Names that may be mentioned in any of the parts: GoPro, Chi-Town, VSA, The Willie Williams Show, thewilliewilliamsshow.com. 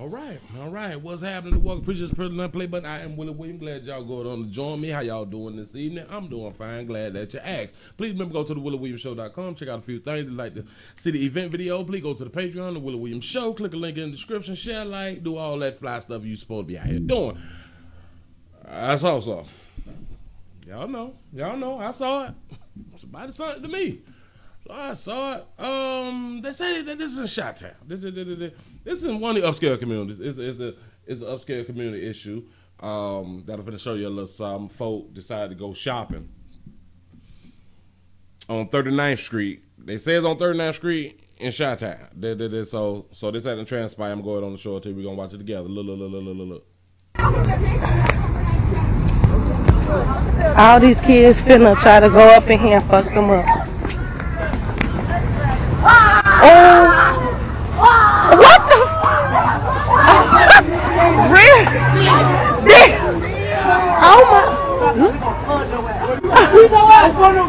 All right. What's happening? Welcome to Preachers Prison Play Button. I am Willie Williams. Glad y'all going on to join me. How y'all doing this evening? I'm doing fine. Glad that you asked. Please remember, go to thewilliewilliamsshow.com. Check out a few things. Like to see the event video, please go to the Patreon, The Willie Williams Show. Click the link in the description. Share, like, do all that fly stuff you supposed to be out here doing. I saw something. Y'all know. I saw it. Somebody sent it to me. So I saw it. They say that this is in Chi-Town. This is one of the upscale communities. It's an upscale community issue. That I'm finna show you a little something. Folk decided to go shopping on 39th Street. They say it's on 39th Street in Chi-Town. So this hadn't transpired. I'm going on the show too. We're gonna watch it together. Look. All these kids finna try to go up in here and fuck them up.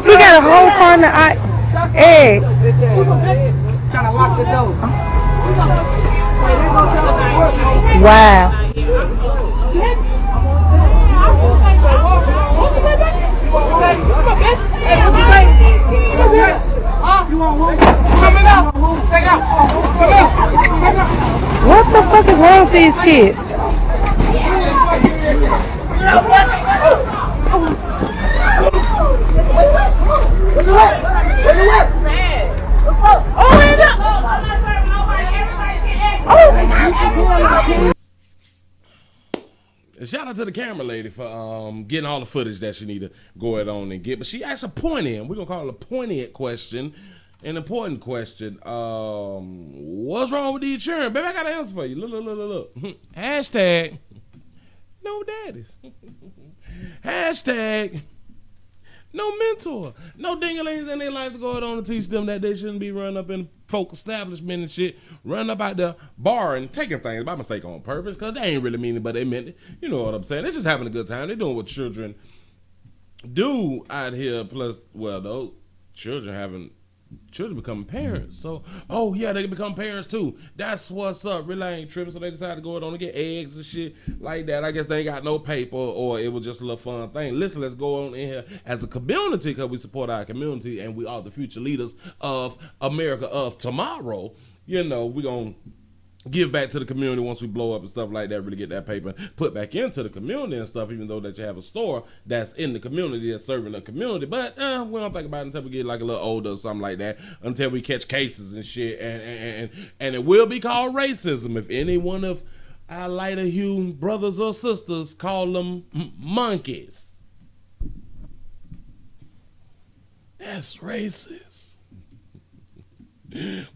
We got a whole farm of eggs. Trying to lock the door. Wow. What the fuck is wrong with these kids? Shout out to the camera lady for getting all the footage that she need to go ahead on and get. But she asked a poignant, we're going to call it a poignant question, an important question. What's wrong with the insurance? Baby, I got an answer for you. Look. Hashtag no daddies. Hashtag no mentor. No dinglings in their life to go on and teach them that they shouldn't be running up in folk establishment and shit, running up out the bar and taking things by mistake on purpose, because they ain't really mean it, but they meant it. You know what I'm saying? They're just having a good time. They're doing what children do out here. Plus, well, those children become parents. So, oh yeah, they can become parents too. That's what's up. Really ain't tripping. So they decided to go on and get eggs and shit like that. I guess they ain't got no paper, or it was just a little fun thing. Listen, let's go on in here as a community, because we support our community and we are the future leaders of America of tomorrow. You know, we gonna give back to the community once we blow up and stuff like that, really get that paper put back into the community and stuff, even though that you have a store that's in the community that's serving the community. But we don't think about it until we get like a little older or something like that, until we catch cases and shit. And it will be called racism if any one of our lighter hued brothers or sisters call them monkeys. That's racist.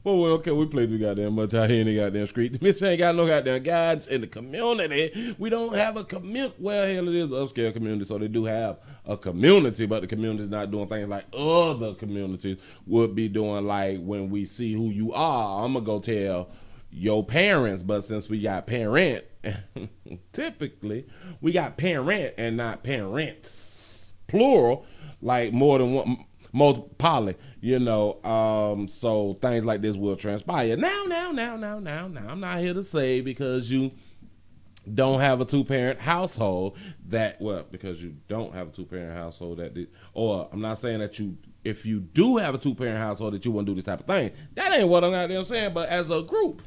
Well, okay, we play too goddamn much out here in the goddamn street. The bitch ain't got no goddamn guides in the community. We don't have a community. Well, hell, it is an upscale community, so they do have a community, but the community's not doing things like other communities would be doing, like when we see who you are, I'm going to go tell your parents. But since we got parent, typically, we got parent and not parents, plural, like more than one, multiple, poly, you know. So things like this will transpire. Now, I'm not here to say because you don't have a two-parent household that, well, because you don't have a two-parent household that did, or I'm not saying that you, if you do have a two-parent household, that you wouldn't do this type of thing. That ain't what I'm out there saying, but as a group,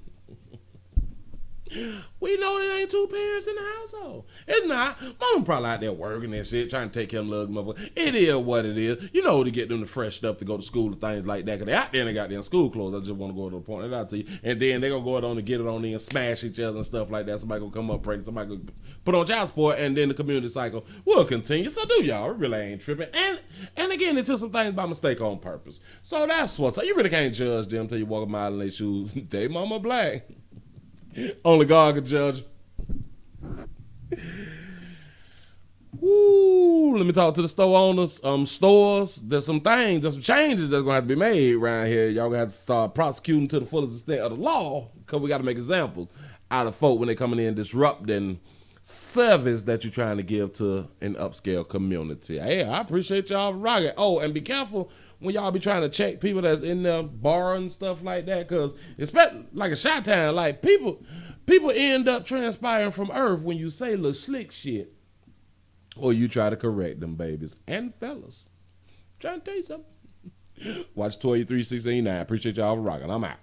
we know there ain't two parents in the household. It's not. Mama probably out there working and shit, trying to take care of little motherfucker. It is what it is. You know, to get them to freshen up to go to school and things like that. Because they out there and they got their school clothes. I just want to go to the point that I tell you. And then they going to go on and get it on there and smash each other and stuff like that. Somebody going to come up pregnant. Somebody going to put on child support. And then the community cycle will continue. So do y'all. It really ain't tripping. And again, they took some things by mistake on purpose. So that's what's up. You really can't judge them until you walk a mile in their shoes. They mama black. Only God can judge. Woo! Let me talk to the store owners. Stores, there's some things, there's some changes that's gonna have to be made around here. Y'all gonna have to start prosecuting to the fullest extent of the law, because we gotta make examples out of folk when they're coming in disrupting service that you're trying to give to an upscale community. Hey, I appreciate y'all rocking. Oh, and be careful when y'all be trying to check people that's in the bar and stuff like that, because especially like a Chi-Town, like people People end up transpiring from earth when you say little slick shit or you try to correct them babies and fellas. I'm trying to tell you something. Watch Toya 3689. Appreciate y'all for rocking. I'm out.